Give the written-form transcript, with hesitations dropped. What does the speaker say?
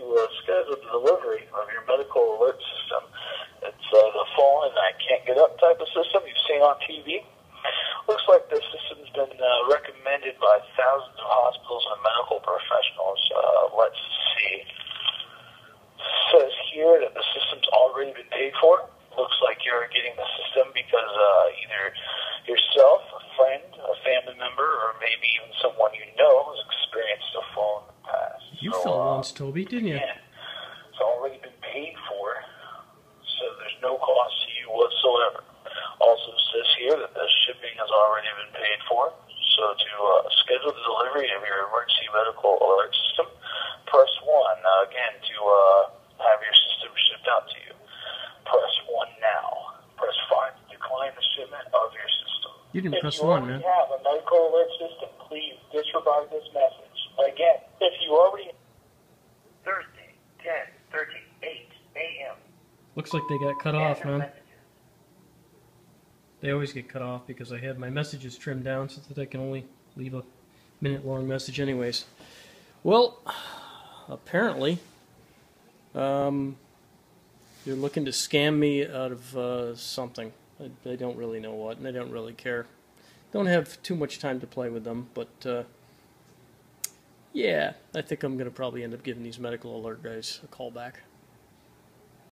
to schedule the delivery of your medical alert system. It's the fall and I can't get up type of system you've seen on TV. Looks like this system's been recommended by thousands of hospitals and medical professionals. Let's see. It says here that the system's already been paid for. Looks like you're getting the system because either yourself, a friend, a family member, or maybe even someone you know has experienced a fall in the past. You fell once, Toby, didn't you? Yeah, it's already been paid for, so there's no cost to you whatsoever. Also says here that the shipping has already been paid for, so to schedule the delivery of your emergency medical alert system, press 1, again, to have your system shipped out to you. Press 1 now. Press 5 to decline the shipment of your system. You didn't press 1, man. If you already have a medical alert system, please disregard this message. Again, if you already... Thursday, 10:38 a.m. Looks like they got cut off, man. They always get cut off because I had my messages trimmed down so that I can only leave a minute-long message anyways. Well, apparently, they're looking to scam me out of something. I don't really know what, and I don't really care. Don't have too much time to play with them, but yeah, I think I'm going to probably end up giving these medical alert guys a call back.